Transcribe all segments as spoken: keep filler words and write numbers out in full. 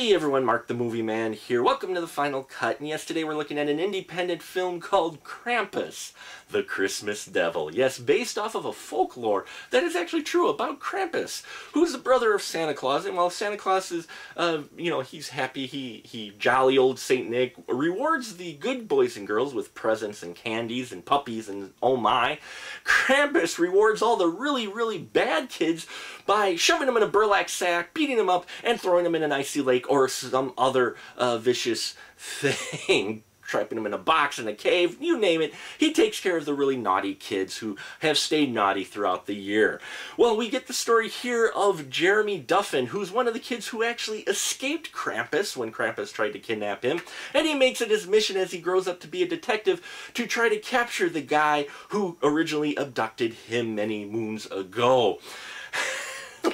Hey everyone, Mark the Movie Man here. Welcome to The Final Cut, and yes, today we're looking at an independent film called Krampus, the Christmas Devil. Yes, based off of a folklore that is actually true about Krampus, who's the brother of Santa Claus, and while Santa Claus is, uh, you know, he's happy, he, he jolly old Saint Nick rewards the good boys and girls with presents and candies and puppies and oh my, Krampus rewards all the really, really bad kids by shoving them in a burlap sack, beating them up, and throwing them in an icy lake or some other uh, vicious thing, trapping them in a box, in a cave, you name it. He takes care of the really naughty kids who have stayed naughty throughout the year. Well, we get the story here of Jeremy Duffin, who's one of the kids who actually escaped Krampus when Krampus tried to kidnap him, and he makes it his mission as he grows up to be a detective to try to capture the guy who originally abducted him many moons ago.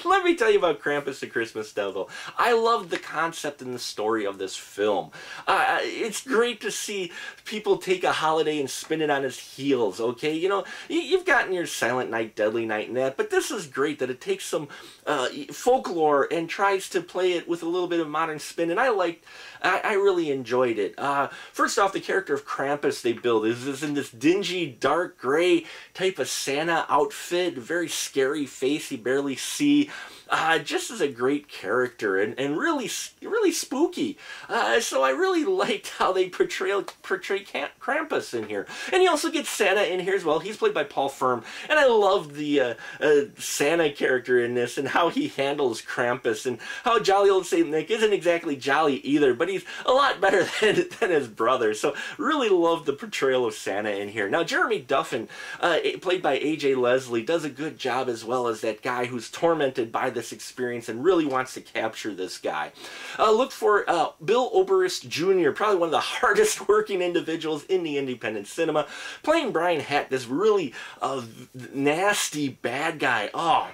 Let me tell you about Krampus the Christmas Devil. I love the concept and the story of this film. Uh, it's great to see people take a holiday and spin it on its heels, okay? You know, you've gotten your Silent Night, Deadly Night and that, but this is great that it takes some uh, folklore and tries to play it with a little bit of modern spin, and I liked, I, I really enjoyed it. Uh, first off, the character of Krampus they build is, is in this dingy, dark gray type of Santa outfit, very scary face you barely see. Uh, just as a great character and, and really really spooky. Uh, so I really liked how they portray, portray Krampus in here. And you also get Santa in here as well. He's played by Paul Firm. And I love the uh, uh, Santa character in this and how he handles Krampus and how jolly old Saint Nick isn't exactly jolly either, but he's a lot better than, than his brother. So really love the portrayal of Santa in here. Now Jeremy Duffin, uh, played by A J Leslie, does a good job as well as that guy who's tormented by this experience and really wants to capture this guy. Uh, look for uh, Bill Oberst Junior, probably one of the hardest working individuals in the independent cinema, playing Brian Hatt, this really uh, nasty bad guy. Oh,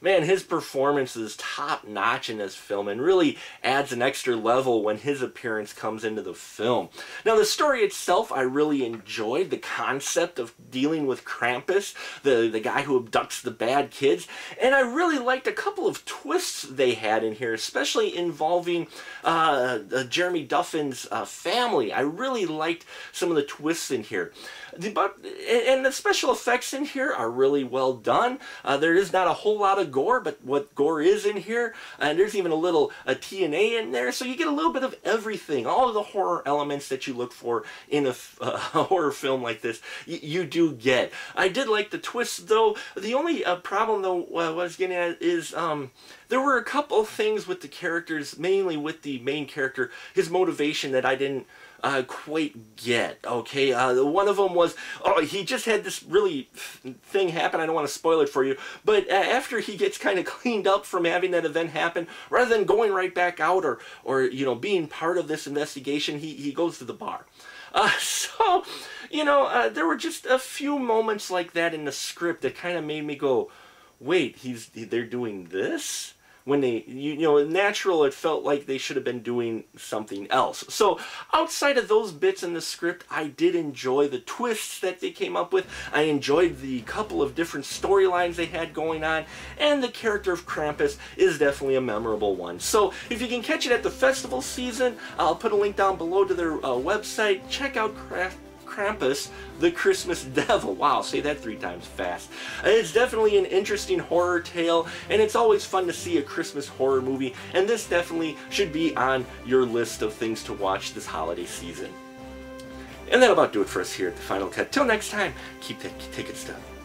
man, his performance is top-notch in this film and really adds an extra level when his appearance comes into the film. Now, the story itself, I really enjoyed the concept of dealing with Krampus, the, the guy who abducts the bad kids, and I really liked a couple of twists they had in here, especially involving uh, uh, Jeremy Duffin's uh, family. I really liked some of the twists in here. The, but, and the special effects in here are really well done. Uh, there is not a whole lot of gore, but what gore is in here, and there's even a little a T N A in there, so you get a little bit of everything. All of the horror elements that you look for in a, uh, a horror film like this, you do get. I did like the twist, though. The only uh, problem, though, uh, what I was getting at is um, there were a couple things with the characters, mainly with the main character, his motivation that I didn't Uh, quite get, okay? Uh, one of them was, oh, he just had this really thing happen. I don't want to spoil it for you, but uh, after he gets kind of cleaned up from having that event happen, rather than going right back out or, or you know, being part of this investigation, he, he goes to the bar. Uh, so, you know, uh, there were just a few moments like that in the script that kind of made me go, wait, he's they're doing this? When they, you, you know, natural, it felt like they should have been doing something else. So outside of those bits in the script, I did enjoy the twists that they came up with. I enjoyed the couple of different storylines they had going on. And the character of Krampus is definitely a memorable one. So if you can catch it at the festival season, I'll put a link down below to their uh, website. Check out Krampus. Krampus, the Christmas Devil. Wow, say that three times fast. It's definitely an interesting horror tale, and it's always fun to see a Christmas horror movie, and this definitely should be on your list of things to watch this holiday season. And that'll about do it for us here at The Final Cut. Till next time, keep that ticket stub.